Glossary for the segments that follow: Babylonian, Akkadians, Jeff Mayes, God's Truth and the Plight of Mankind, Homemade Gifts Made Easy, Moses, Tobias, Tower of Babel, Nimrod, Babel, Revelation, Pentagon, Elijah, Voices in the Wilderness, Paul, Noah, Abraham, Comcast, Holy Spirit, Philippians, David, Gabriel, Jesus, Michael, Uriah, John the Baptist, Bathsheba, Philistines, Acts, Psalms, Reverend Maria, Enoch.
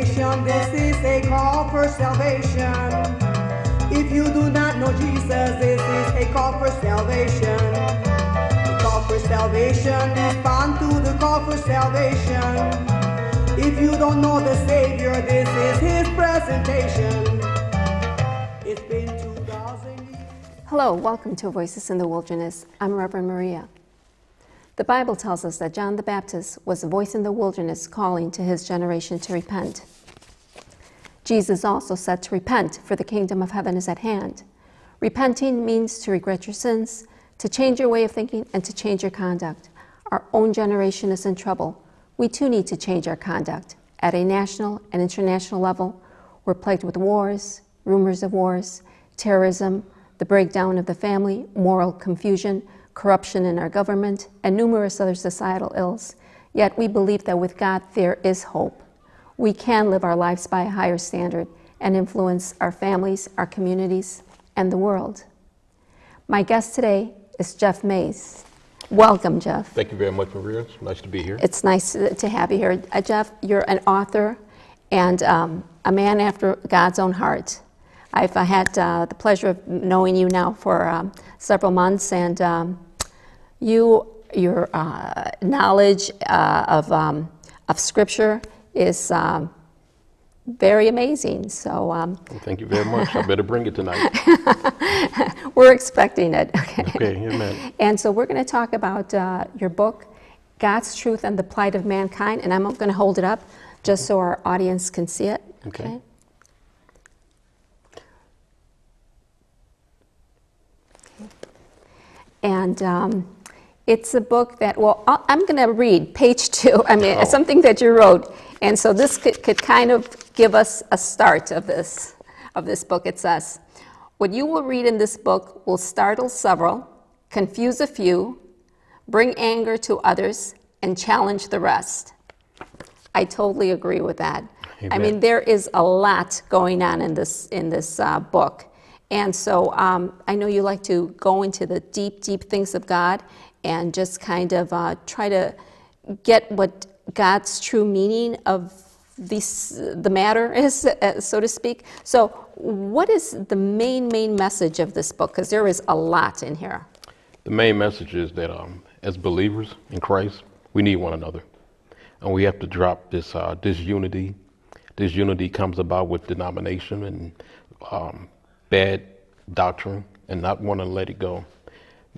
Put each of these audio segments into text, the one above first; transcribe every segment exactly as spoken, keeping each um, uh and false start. salvation. This is a call for salvation. If you do not know Jesus, this is a call for salvation. The call for salvation, respond to the call for salvation. If you don't know the Savior, this is his presentation. It's been two thousand years. Hello, welcome to Voices in the Wilderness. I'm Reverend Maria. The Bible tells us that John the Baptist was a voice in the wilderness calling to his generation to repent. Jesus also said to repent, for the kingdom of heaven is at hand. Repenting means to regret your sins, to change your way of thinking, and to change your conduct. Our own generation is in trouble. We too need to change our conduct. At a national and international level, we're plagued with wars, rumors of wars, terrorism, the breakdown of the family, moral confusion, corruption in our government, and numerous other societal ills. Yet we believe that with God there is hope. We can live our lives by a higher standard and influence our families, our communities, and the world. My guest today is Jeff Mayes. Welcome, Jeff. Thank you very much, Maria. It's nice to be here. It's nice to have you here. Uh, Jeff, you're an author and um, a man after God's own heart. I've uh, had uh, the pleasure of knowing you now for um, several months, and um, you, your uh, knowledge uh, of, um, of Scripture is um, very amazing. So um, well, thank you very much. I better bring it tonight. We're expecting it. Okay, okay, amen. And so we're going to talk about uh, your book, God's Truth and the Plight of Mankind, and I'm going to hold it up just so our audience can see it. Okay. Okay. And um, it's a book that, well, I'll, I'm going to read page two, I mean, oh. something that you wrote. And so this could, could kind of give us a start of this, of this book. It says, what you will read in this book will startle several, confuse a few, bring anger to others, and challenge the rest. I totally agree with that. Amen. I mean, there is a lot going on in this, in this uh, book. And so um, I know you like to go into the deep, deep things of God and just kind of uh, try to get what God's true meaning of this, the matter is, uh, so to speak. So what is the main, main message of this book? Because there is a lot in here. The main message is that um, as believers in Christ, we need one another. And we have to drop this uh, disunity. Disunity comes about with denomination and um, bad doctrine, and not want to let it go.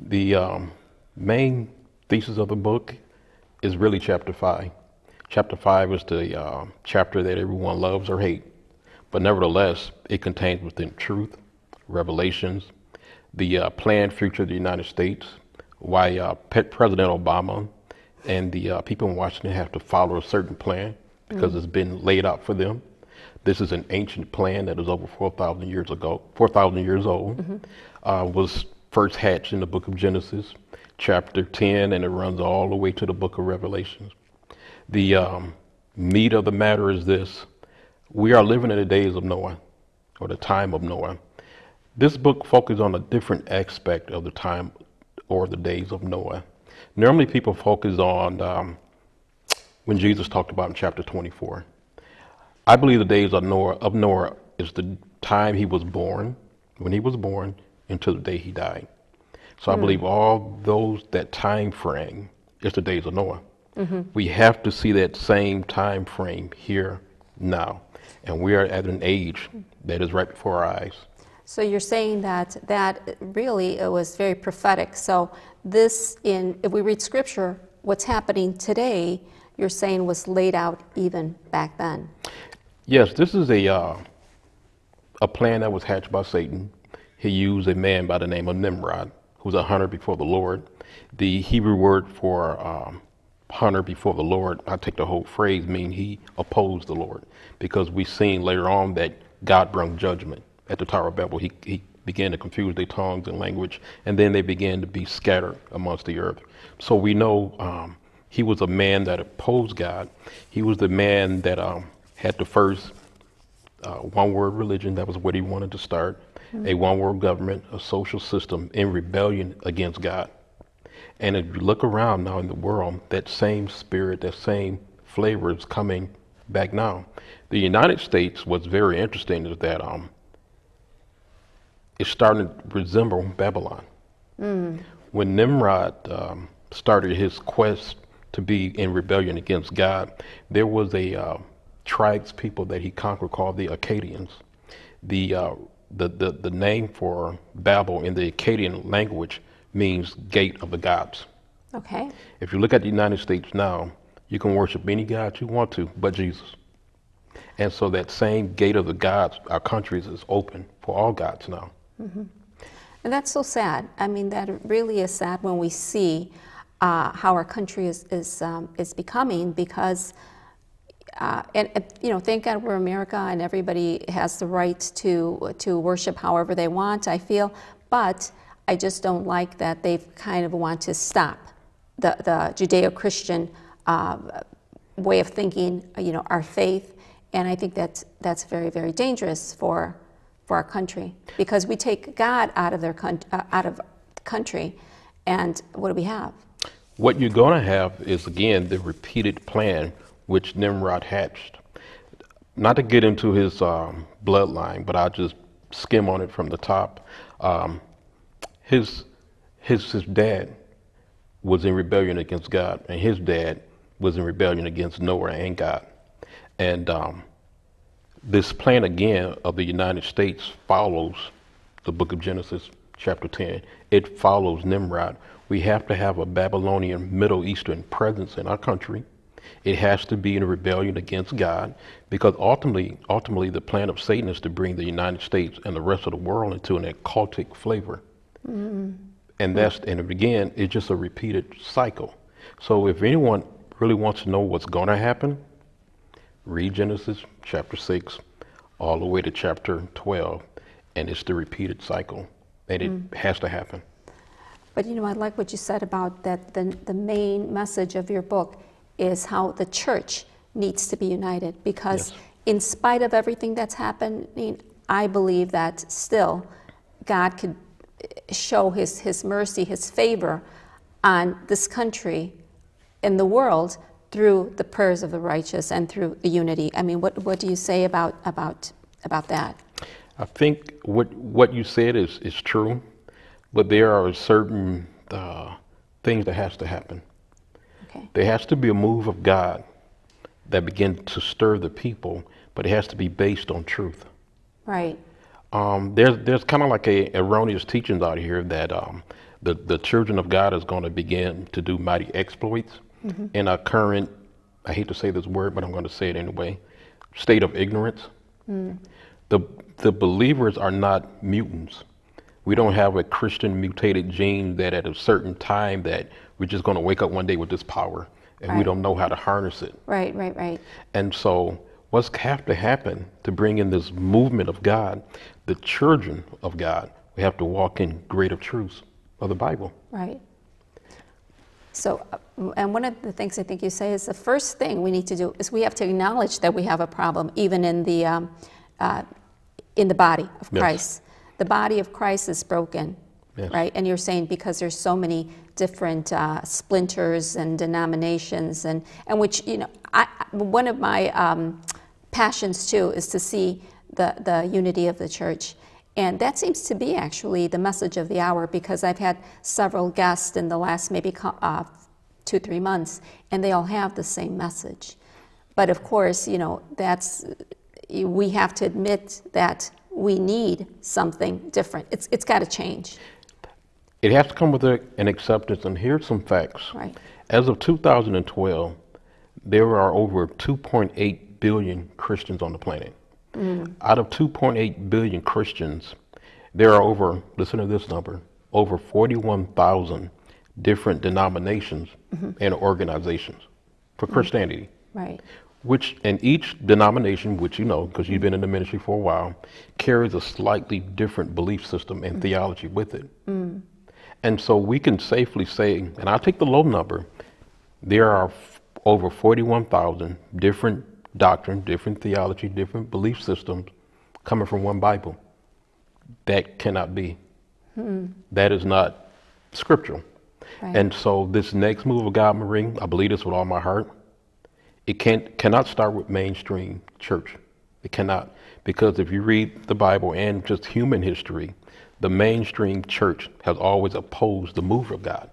The um, main thesis of the book is really chapter five. Chapter five is the uh, chapter that everyone loves or hates, but nevertheless, it contains within truth, revelations, the uh, planned future of the United States, why uh, President Obama and the uh, people in Washington have to follow a certain plan because mm. it's been laid out for them. This is an ancient plan that is over four thousand years ago, four thousand years old, mm-hmm. uh, was first hatched in the book of Genesis, chapter ten, and it runs all the way to the book of Revelation. The um, meat of the matter is this. We are living in the days of Noah, or the time of Noah. This book focuses on a different aspect of the time or the days of Noah. Normally people focus on um, when Jesus talked about in chapter twenty-four. I believe the days of Noah, of Noah is the time he was born, when he was born, until the day he died. So mm. I believe all those, that time frame is the days of Noah. Mm-hmm. We have to see that same time frame here now. And we are at an age that is right before our eyes. So you're saying that that really it was very prophetic. So this, in if we read scripture, what's happening today, you're saying was laid out even back then. Yes, this is a, uh, a plan that was hatched by Satan. He used a man by the name of Nimrod, who was a hunter before the Lord. The Hebrew word for um, hunter before the Lord, I take the whole phrase, mean he opposed the Lord, because we've seen later on that God brought judgment at the Tower of Babel. He, he began to confuse their tongues and language, and then they began to be scattered amongst the earth. So we know um, he was a man that opposed God. He was the man that um, had the first uh, one-world religion. That was what he wanted to start, mm-hmm. a one-world government, a social system in rebellion against God. And if you look around now in the world, that same spirit, that same flavor is coming back now. The United States, what's very interesting is that um, it's starting to resemble Babylon. Mm. When Nimrod um, started his quest to be in rebellion against God, there was a uh, tribes people that he conquered called the Akkadians. The, uh, the, the, the name for Babel in the Akkadian language means gate of the gods. Okay. If you look at the United States now, you can worship any god you want to, but Jesus. And so that same gate of the gods, our countries, is open for all gods now. Mm-hmm. And that's so sad. I mean, that really is sad when we see uh, how our country is, is, um, is becoming, because Uh, and, and, you know, thank God we're America and everybody has the right to to worship however they want, I feel. But I just don't like that they've kind of want to stop the, the Judeo-Christian uh, way of thinking, you know, our faith. And I think that's, that's very, very dangerous for, for our country, because we take God out of, their con uh, out of the country, and what do we have? What you're going to have is, again, the repeated plan which Nimrod hatched. Not to get into his um, bloodline, but I'll just skim on it from the top. Um, his, his, his dad was in rebellion against God, and his dad was in rebellion against Noah and God. And um, this plan, again, of the United States follows the book of Genesis, chapter ten. It follows Nimrod. We have to have a Babylonian Middle Eastern presence in our country. It has to be in a rebellion against God, because ultimately, ultimately the plan of Satan is to bring the United States and the rest of the world into an occultic flavor. Mm-hmm. And that's, and again, it's just a repeated cycle. So if anyone really wants to know what's going to happen, read Genesis chapter six all the way to chapter twelve, and it's the repeated cycle, and it mm-hmm. has to happen. But you know, I like what you said about that the, the main message of your book is how the church needs to be united, because yes. in spite of everything that's happening, I believe that still God could show his, his mercy, his favor on this country and the world through the prayers of the righteous and through the unity. I mean, what, what do you say about, about, about that? I think what, what you said is, is true, but there are certain uh, things that has to happen. There has to be a move of God that begins to stir the people, but it has to be based on truth. Right. Um, there's there's kind of like a erroneous teachings out here that um, the, the children of God is going to begin to do mighty exploits mm-hmm. in our current, I hate to say this word, but I'm going to say it anyway, state of ignorance. Mm. The, the believers are not mutants. We don't have a Christian mutated gene that at a certain time that we're just going to wake up one day with this power and right. we don't know how to harness it. Right, right, right. And so what's have to happen to bring in this movement of God, the children of God, we have to walk in greater truths of the Bible. Right. So, and one of the things I think you say is the first thing we need to do is we have to acknowledge that we have a problem, even in the, um, uh, in the body of Christ. Yes. The body of Christ is broken, yes. right? And you're saying because there's so many different uh, splinters and denominations, and, and which, you know, I, one of my um, passions too is to see the, the unity of the church. And that seems to be actually the message of the hour, because I've had several guests in the last maybe uh, two, three months, and they all have the same message. But of course, you know, that's, we have to admit that we need something different. It's, it's got to change. It has to come with a, an acceptance, and here's some facts. Right. As of two thousand twelve, there are over two point eight billion Christians on the planet. Mm. Out of two point eight billion Christians, there are over, listen to this number, over forty-one thousand different denominations mm-hmm. and organizations for mm-hmm. Christianity. Right. Which, and each denomination, which you know, because you've been in the ministry for a while, carries a slightly different belief system and mm. theology with it. Mm. And so we can safely say, and I'll take the low number, there are over forty-one thousand different doctrine, different theology, different belief systems coming from one Bible. That cannot be. Mm. That is not scriptural. Right. And so this next move of God, Marie, I believe this with all my heart, It can't, cannot start with mainstream church. It cannot. Because if you read the Bible and just human history, the mainstream church has always opposed the move of God.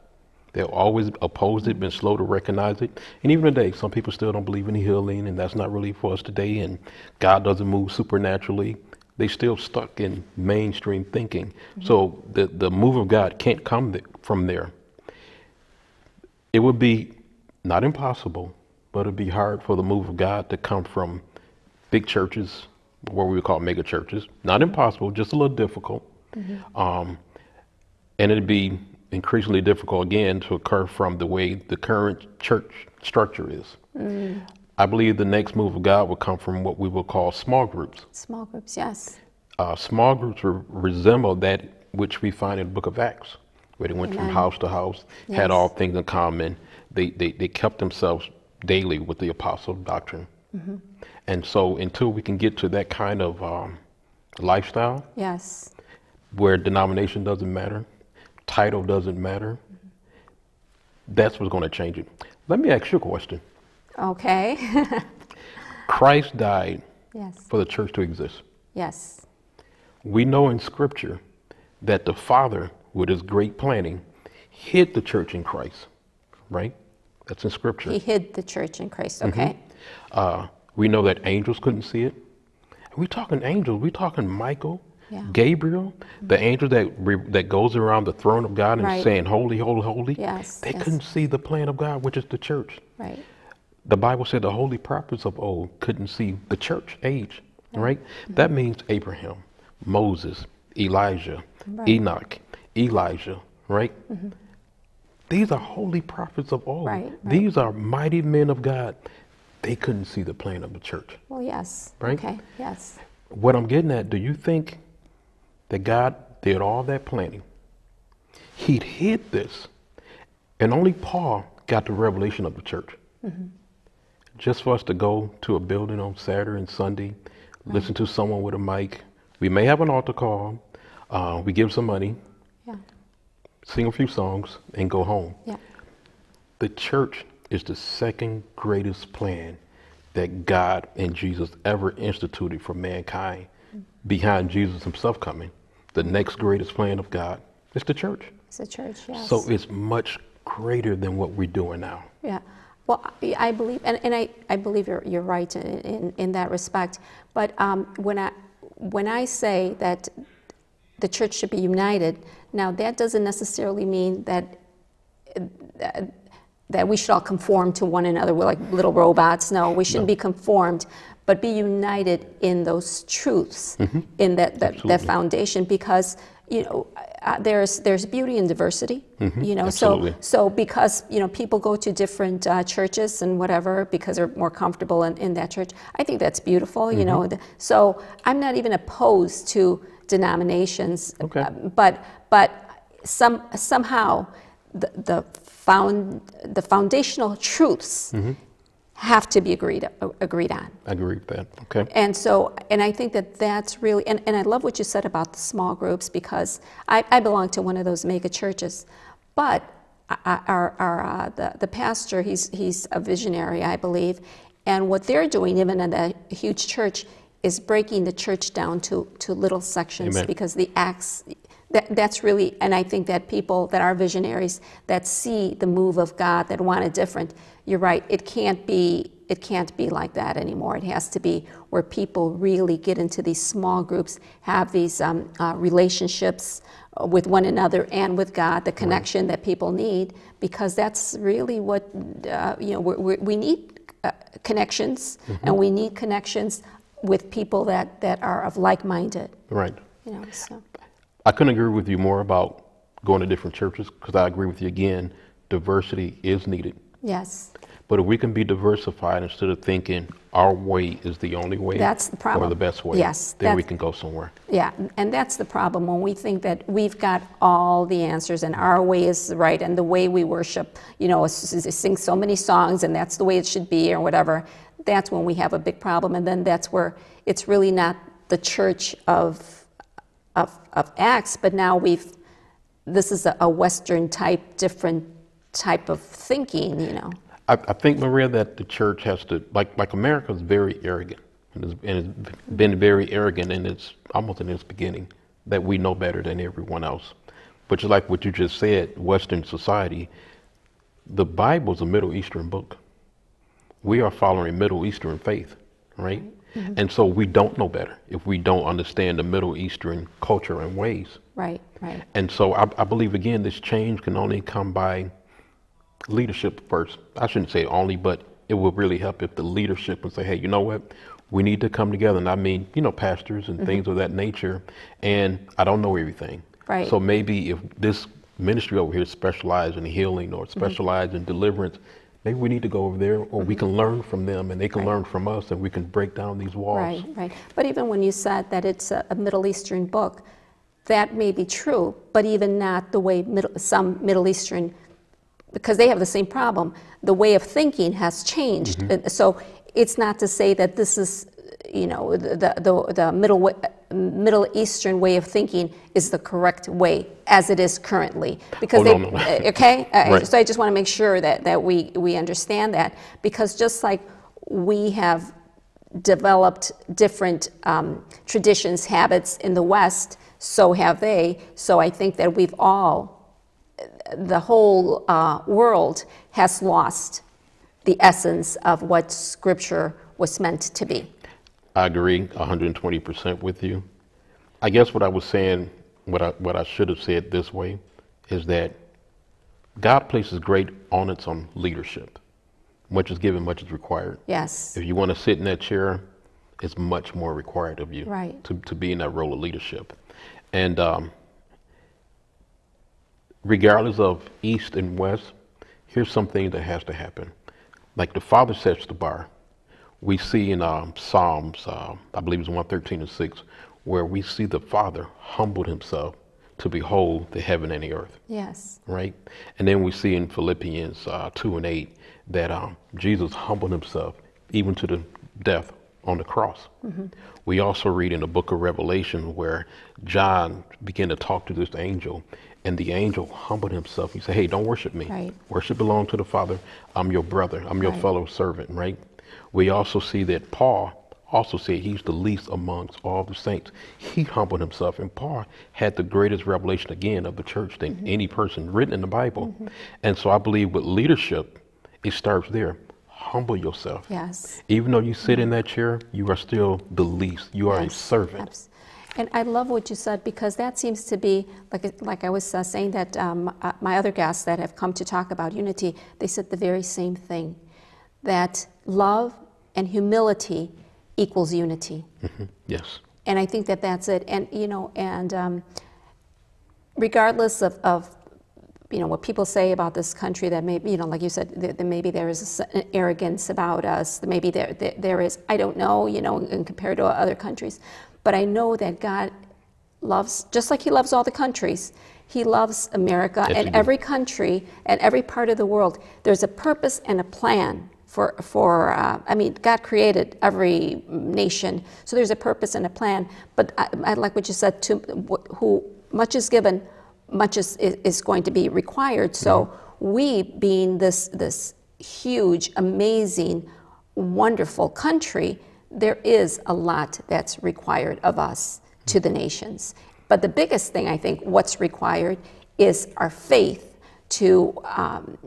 They've always opposed it, been slow to recognize it. And even today, some people still don't believe in healing, and that's not really for us today, and God doesn't move supernaturally. They still stuck in mainstream thinking. Mm-hmm. So the, the move of God can't come th- from there. It would be not impossible, but it'd be hard for the move of God to come from big churches, what we would call mega churches. Not impossible, just a little difficult. Mm-hmm. Um, and it'd be increasingly difficult again to occur from the way the current church structure is. Mm. I believe the next move of God will come from what we will call small groups. Small groups, yes. Uh, small groups re- resemble that which we find in the book of Acts, where they went Amen. From house to house, yes. had all things in common. They, they, they kept themselves daily with the apostle doctrine. Mm-hmm. And so until we can get to that kind of um, lifestyle, yes, where denomination doesn't matter, title doesn't matter, mm-hmm. that's what's going to change it. Let me ask you a question. Okay. Christ died yes. for the church to exist. Yes. We know in Scripture that the Father, with his great planning, hid the church in Christ, right? That's in Scripture. He hid the church in Christ, okay. Mm-hmm. Uh, we know that angels couldn't see it. We're talking angels. We're talking Michael. Yeah. Gabriel, the angel that re, that goes around the throne of God and right. saying, holy, holy, holy. Yes, they yes. couldn't see the plan of God, which is the church. Right. The Bible said the holy prophets of old couldn't see the church age. Right. right? Mm-hmm. That means Abraham, Moses, Elijah, right. Enoch, Elijah. Right. Mm-hmm. These are holy prophets of old. Right, right. These are mighty men of God. They couldn't see the plan of the church. Well, yes. Right. Okay. Yes. What I'm getting at, do you think that God did all that planning? He hid this. And only Paul got the revelation of the church. Mm-hmm. Just for us to go to a building on Saturday and Sunday, right. listen to someone with a mic. We may have an altar call. Uh, we give some money, yeah. sing a few songs, and go home. Yeah. The church is the second greatest plan that God and Jesus ever instituted for mankind. Behind Jesus himself coming, the next greatest plan of God is the church. It's the church, yes. So it's much greater than what we're doing now. Yeah. Well, I believe, and, and I, I believe you're, you're right in, in, in that respect. But um, when I when I say that the church should be united, now that doesn't necessarily mean that uh, that we should all conform to one another. We're like little robots. No, we shouldn't no. be conformed, but be united in those truths, mm-hmm. in that, that, that foundation, because, you know, uh, there's there's beauty in diversity, mm-hmm. you know, Absolutely. so so because, you know, people go to different uh, churches and whatever because they're more comfortable in, in that church. I think that's beautiful, mm-hmm. you know, so I'm not even opposed to denominations, okay. uh, but but some somehow the, the, found, the foundational truths mm-hmm. have to be agreed agreed on. I agree with that, okay. And so, and I think that that's really, and, and I love what you said about the small groups, because I, I belong to one of those mega churches, but our, our uh, the, the pastor, he's, he's a visionary, I believe, and what they're doing, even in a huge church, is breaking the church down to, to little sections, Amen. Because the acts, That, that's really, and I think that people that are visionaries that see the move of God, that want it different, you're right, it can't be it can't be like that anymore. It has to be where people really get into these small groups, have these um, uh, relationships with one another and with God, the connection right. that people need, because that's really what, uh, you know, we're, we're, we need uh, connections, mm-hmm. and we need connections with people that, that are of like-minded. Right. You know, so. I couldn't agree with you more about going to different churches, because I agree with you again, diversity is needed. Yes. But if we can be diversified instead of thinking our way is the only way, that's the problem. Or the best way, yes, then we can go somewhere. Yeah, and that's the problem when we think that we've got all the answers and our way is right and the way we worship, you know, sing so many songs and that's the way it should be or whatever. That's when we have a big problem, and then that's where it's really not the church of Of, of Acts, but now we've, this is a, a Western type, different type of thinking, you know. I, I think, Maria, that the church has to, like, like America is very arrogant, and it's, and it's been very arrogant, and it's almost in its beginning that we know better than everyone else. But like what you just said, Western society, the Bible is a Middle Eastern book. We are following Middle Eastern faith, right? Mm-hmm. And so we don't know better if we don't understand the Middle Eastern culture and ways. Right, right. And so I, I believe, again, this change can only come by leadership first. I shouldn't say only, but it would really help if the leadership would say, hey, you know what? We need to come together. And I mean, you know, pastors and mm-hmm. things of that nature. And I don't know everything. Right. So maybe if this ministry over here specializes in healing or specializes mm-hmm. in deliverance, maybe we need to go over there, or mm-hmm. we can learn from them, and they can right. learn from us, and we can break down these walls. Right, right. But even when you said that it's a, a Middle Eastern book, that may be true, but even not the way middle, some Middle Eastern, because they have the same problem. The way of thinking has changed. Mm-hmm. So it's not to say that this is, you know, the, the, the Middle, Middle Eastern way of thinking is the correct way as it is currently. Because oh, they, no, no. Okay? Right. So I just want to make sure that, that we, we understand that. Because just like we have developed different um, traditions, habits in the West, so have they. So I think that we've all, the whole uh, world has lost the essence of what Scripture was meant to be. I agree one hundred twenty percent with you. I guess what I was saying, what I, what I should have said this way, is that God places great onus on leadership. Much is given, much is required. Yes. If you want to sit in that chair, it's much more required of you right. to, to be in that role of leadership. And um, regardless of East and West, here's something that has to happen. Like the Father sets the bar. We see in um, Psalms, uh, I believe it's one thirteen and six, where we see the Father humbled himself to behold the heaven and the earth. Yes. Right? And then we see in Philippians uh, two and eight that um, Jesus humbled himself even to the death on the cross. Mm-hmm. We also read in the book of Revelation where John began to talk to this angel, and the angel humbled himself. He said, hey, don't worship me. Right. Worship belongs to the Father. I'm your brother. I'm your right. fellow servant. Right? We also see that Paul also said he's the least amongst all the saints. He humbled himself, and Paul had the greatest revelation again of the church than mm-hmm. any person written in the Bible. Mm-hmm. And so I believe with leadership, it starts there. Humble yourself. Yes. Even though you sit in that chair, you are still the least. You are yes. a servant. Absolutely. And I love what you said, because that seems to be, like, like I was uh, saying that um, uh, my other guests that have come to talk about unity, they said the very same thing, that love and humility equals unity. Mm-hmm. Yes. And I think that that's it. And, you know, and um, regardless of, of, you know, what people say about this country, that maybe, you know, like you said, that, that maybe there is an arrogance about us, that maybe there, there, there is, I don't know, you know, in, compared to other countries. But I know that God loves, just like he loves all the countries, he loves America yes, and every country and every part of the world. There's a purpose and a plan. For, for uh, I mean, God created every nation, so there's a purpose and a plan. But I, I like what you said, to who much is given, much is, is going to be required. So mm-hmm. we, being this, this huge, amazing, wonderful country, there is a lot that's required of us mm-hmm. to the nations. But the biggest thing, I think, what's required is our faith to, um,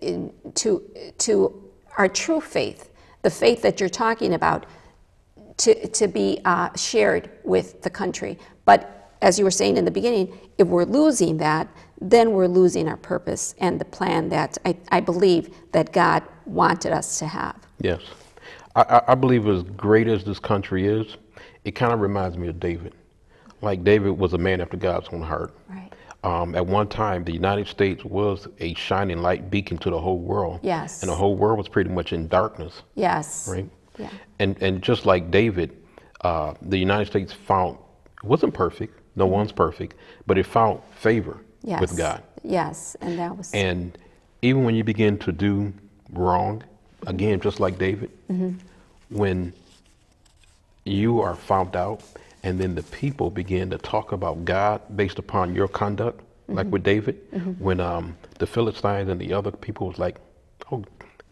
in, to, to, our true faith, the faith that you're talking about, to, to be uh, shared with the country. But as you were saying in the beginning, if we're losing that, then we're losing our purpose and the plan that I, I believe that God wanted us to have. Yes. I, I believe as great as this country is, it kind of reminds me of David. Like David was a man after God's own heart. Right. Um, at one time, the United States was a shining light beacon to the whole world. Yes. And the whole world was pretty much in darkness. Yes. Right? Yeah. And, and just like David, uh, the United States found, it wasn't perfect, no one's perfect, but it found favor yes. with God. Yes. And that was. And even when you begin to do wrong, again, just like David, mm-hmm. when you are found out, and then the people began to talk about God based upon your conduct, mm-hmm. like with David, mm-hmm. when um, the Philistines and the other people was like, oh,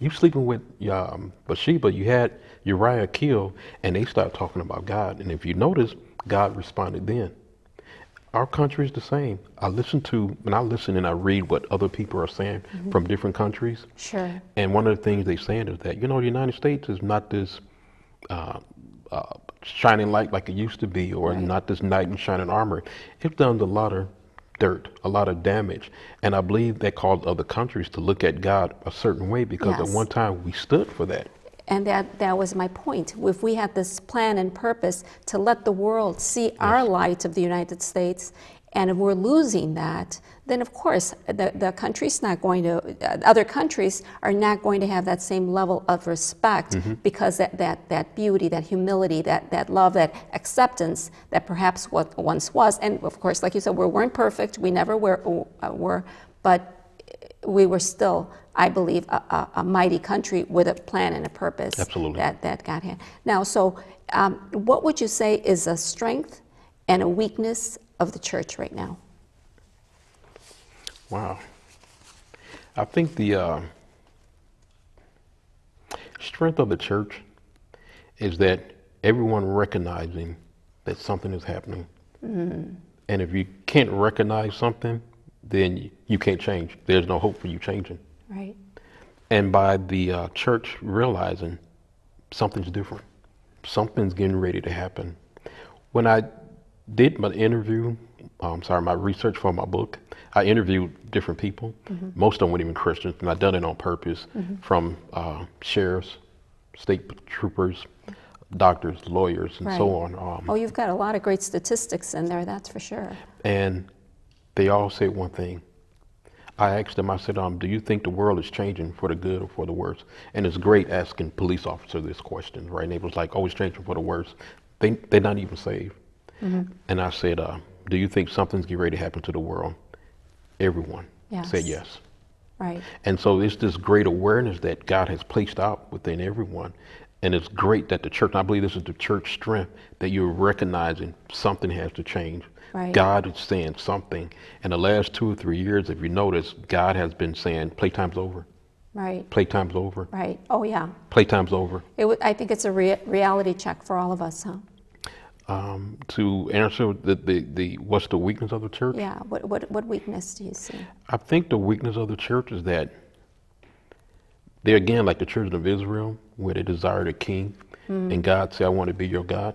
you sleeping with um, Bathsheba, you had Uriah killed, and they start talking about God. And if you notice, God responded then. Our country is the same. I listen to, when I listen and I read what other people are saying mm-hmm. from different countries. Sure. And one of the things they're saying is that, you know, the United States is not this uh, uh, shining light like it used to be, or right. not this knight in shining armor. It's done a lot of dirt, a lot of damage. And I believe that caused other countries to look at God a certain way, because yes. at one time we stood for that. And that, that was my point. If we had this plan and purpose to let the world see yes. our light of the United States, and if we're losing that, then of course the, the country's not going to, uh, other countries are not going to have that same level of respect mm-hmm. because that, that, that beauty, that humility, that, that love, that acceptance that perhaps what once was. And of course, like you said, we weren't perfect, we never were, uh, were but we were still, I believe, a, a, a mighty country with a plan and a purpose. Absolutely. That, that God had. Now, so um, what would you say is a strength and a weakness of the church right now? Wow. I think the uh, strength of the church is that everyone recognizing that something is happening. Mm. And if you can't recognize something, then you can't change. There's no hope for you changing. Right. And by the uh, church realizing something's different, something's getting ready to happen. When I did my interview, um, sorry, my research for my book, I interviewed different people. Mm-hmm. Most of them weren't even Christians, and I done it on purpose, mm-hmm. from uh, sheriffs, state troopers, doctors, lawyers, and right. so on. Um, oh, you've got a lot of great statistics in there, that's for sure. And they all said one thing. I asked them, I said, um, do you think the world is changing for the good or for the worse? And it's great asking police officers this question, right? And they was like, oh, it's changing for the worse. They, they're not even saved. Mm-hmm. And I said, uh, do you think something's getting ready to happen to the world? Everyone yes. said yes. Right. And so it's this great awareness that God has placed out within everyone. And it's great that the church, and I believe this is the church strength, that you're recognizing something has to change. Right. God is saying something. In the last two or three years, if you notice, God has been saying, playtime's over. Right. Playtime's over. Right. Oh, yeah. Playtime's over. It w I think it's a re reality check for all of us, huh? Um, to answer the, the, the, what's the weakness of the church? Yeah. What, what, what weakness do you see? I think the weakness of the church is that they're, again, like the children of Israel, where they desired a king, mm. and God said, I want to be your God.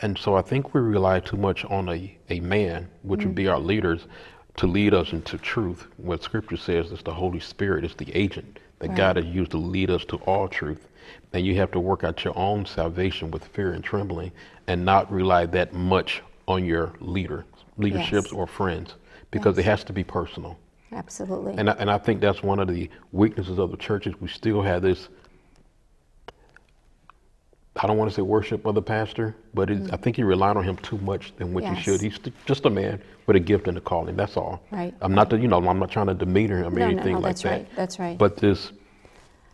And so I think we rely too much on a, a man, which mm-hmm. would be our leaders, to lead us into truth. What Scripture says is the Holy Spirit is the agent that right. God has used to lead us to all truth. And you have to work out your own salvation with fear and trembling, and not rely that much on your leader, leaderships yes. or friends, because yes. it has to be personal. Absolutely. And I, and I think that's one of the weaknesses of the churches. We still have this, I don't want to say worship of the pastor, but it, mm. I think he relied on him too much than what yes. he should. He's just a man with a gift and a calling. That's all. Right. I'm not, the, you know, I'm not trying to demeanor him or no, anything no, no, like that's that. Right. That's right. But this,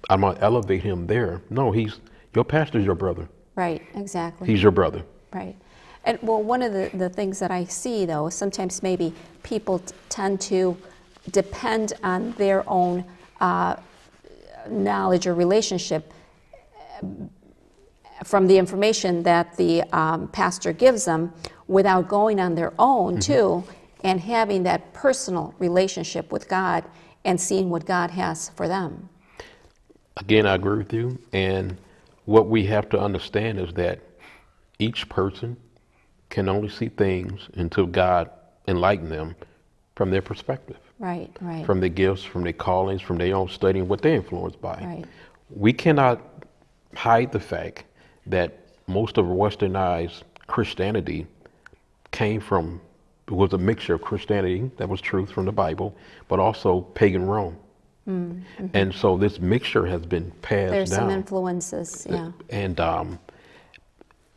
I'm going to elevate him there. No, he's your pastor's your brother. Right. Exactly. He's your brother. Right. And well, one of the, the things that I see though, sometimes maybe people t tend to depend on their own uh, knowledge or relationship. Uh, from the information that the um, pastor gives them, without going on their own mm-hmm. too, and having that personal relationship with God and seeing what God has for them. Again, I agree with you. And what we have to understand is that each person can only see things until God enlightens them from their perspective. Right, right. From their gifts, from their callings, from their own studying, what they're influenced by. Right. We cannot hide the fact that most of westernized Christianity came from, it was a mixture of Christianity that was truth from the Bible, but also pagan Rome. Mm-hmm. And so this mixture has been passed There's down. There's some influences, yeah. And um,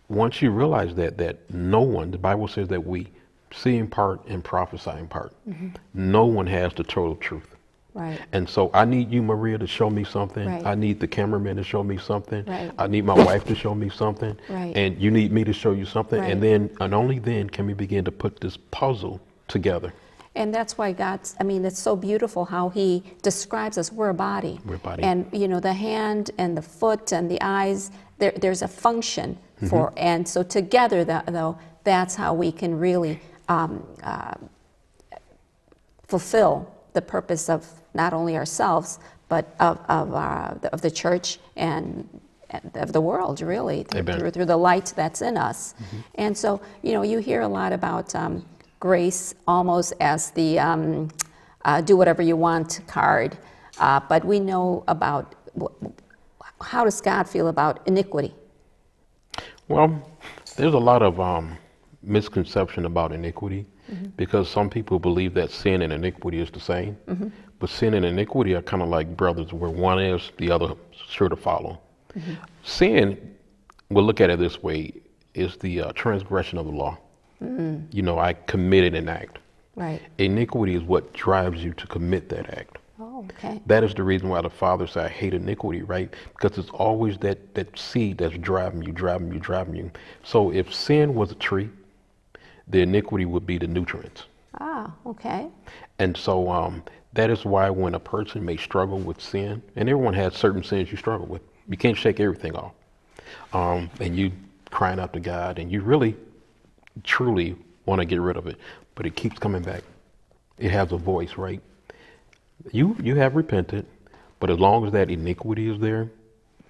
once you realize that, that no one, the Bible says that we see in part and prophesy in part. Mm-hmm. No one has the total truth. Right. And so I need you, Maria, to show me something. Right. I need the cameraman to show me something. Right. I need my wife to show me something. Right. And you need me to show you something. Right. And then, and only then, can we begin to put this puzzle together. And that's why God's, I mean, it's so beautiful how he describes us. We're a body. We're a body. And, you know, the hand and the foot and the eyes, there, there's a function for, mm-hmm. and so together, the, though, that's how we can really um, uh, fulfill the purpose of not only ourselves, but of, of, uh, the, of the church and of the world, really, through, through, through the light that's in us. Mm-hmm. And so, you know, you hear a lot about um, grace almost as the um, uh, do whatever you want card, uh, but we know about, how does God feel about iniquity? Well, there's a lot of um, misconception about iniquity, mm-hmm. because some people believe that sin and iniquity is the same, mm-hmm. but sin and iniquity are kind of like brothers, where one is, the other sure to follow. Mm-hmm. Sin, we'll look at it this way, is the uh, transgression of the law. Mm-hmm. You know, I committed an act. Right. Iniquity is what drives you to commit that act. Oh, okay. That is the reason why the Father said, I hate iniquity, right? Because it's always that, that seed that's driving you, driving you, driving you. So if sin was a tree, the iniquity would be the nutrients. Ah, okay. And so um, that is why when a person may struggle with sin, and everyone has certain sins you struggle with, you can't shake everything off. Um, and you crying out to God, and you really, truly want to get rid of it, but it keeps coming back. It has a voice, right? You you have repented, but as long as that iniquity is there,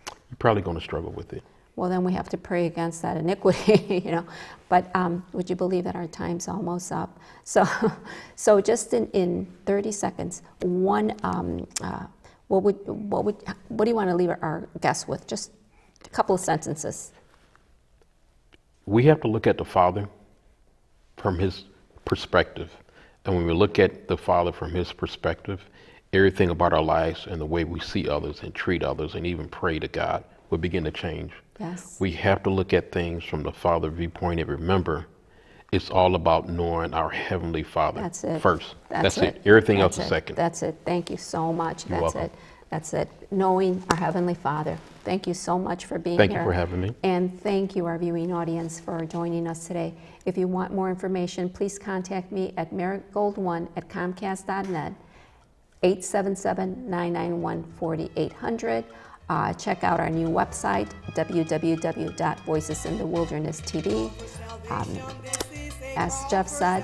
you're probably going to struggle with it. Well, then we have to pray against that iniquity, you know. But um, would you believe that our time's almost up? So, so just in, in thirty seconds, one, um, uh, what would what would what do you want to leave our guests with? Just a couple of sentences. We have to look at the Father from his perspective. And when we look at the Father from his perspective, everything about our lives and the way we see others and treat others and even pray to God will begin to change. Yes. We have to look at things from the Father viewpoint, and remember, it's all about knowing our Heavenly Father That's it. first. That's, That's it. it. Everything That's else is second. That's it. Thank you so much. You're That's welcome. it. That's it. Knowing our Heavenly Father. Thank you so much for being here. Thank you for having me. And thank you, our viewing audience, for joining us today. If you want more information, please contact me at marigold one at comcast dot net, eight seven seven, nine nine one, four eight zero zero. Uh, check out our new website, w w w dot voices in the wilderness dot t v. Um, as Jeff said,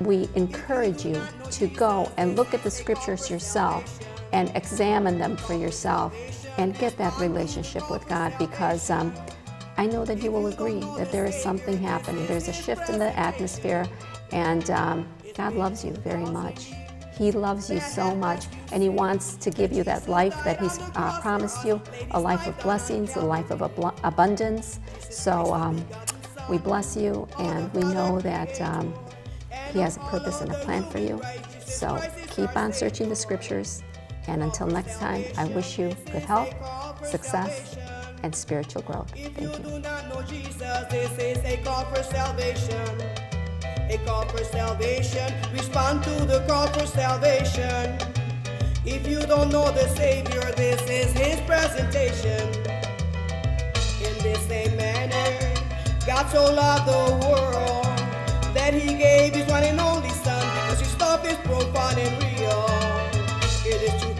we encourage you to go and look at the scriptures yourself and examine them for yourself and get that relationship with God, because um, I know that you will agree that there is something happening. There's a shift in the atmosphere, and um, God loves you very much. He loves you so much, and he wants to give you that life that he's uh, promised you, a life of blessings, a life of ab abundance. So um, we bless you, and we know that um, he has a purpose and a plan for you. So keep on searching the scriptures. And until next time, I wish you good health, success, and spiritual growth. Thank you. This is a call for salvation. A call for salvation. Respond to the call for salvation. If you don't know the Savior, this is his presentation. In this same manner, God so loved the world that he gave his one and only Son, because his love is profound and real. It is true.